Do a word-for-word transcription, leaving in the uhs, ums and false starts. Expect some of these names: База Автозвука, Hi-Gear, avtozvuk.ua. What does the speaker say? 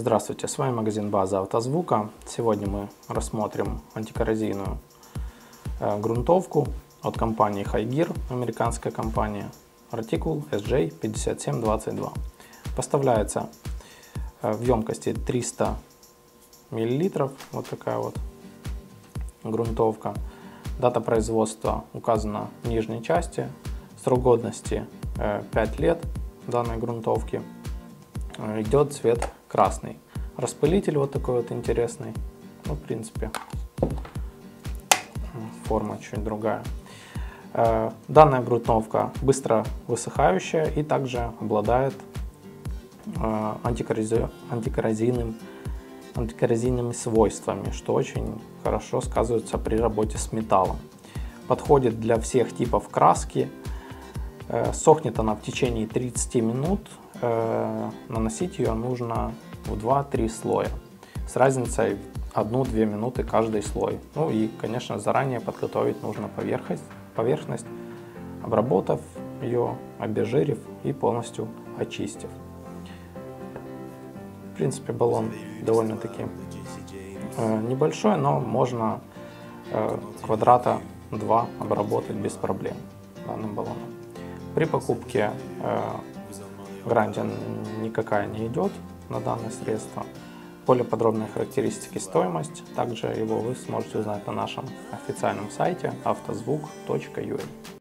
Здравствуйте, с вами магазин База Автозвука. Сегодня мы рассмотрим антикоррозийную э, грунтовку от компании Hi-Gear, американская компания, артикул эс джей пятьдесят семь двадцать два. Поставляется э, в емкости триста миллилитров, вот такая вот грунтовка. Дата производства указана в нижней части, срок годности э, пять лет данной грунтовки, э, идет цвет красный. Распылитель вот такой вот интересный. Ну, в принципе, форма чуть другая. Данная грунтовка быстро высыхающая и также обладает антикоррозийным, антикоррозийными свойствами, что очень хорошо сказывается при работе с металлом. Подходит для всех типов краски. Сохнет она в течение тридцати минут. Наносить ее нужно в два-три слоя, с разницей одну-две минуты каждый слой. Ну и, конечно, заранее подготовить нужно поверхность, поверхность, обработав ее, обезжирив и полностью очистив. В принципе, баллон довольно-таки небольшой, но можно квадрата два обработать без проблем данным баллоном. При покупке гарантия никакая не идет на данное средство. Более подробные характеристики, стоимость, также его вы сможете узнать на нашем официальном сайте авто звук точка ю а.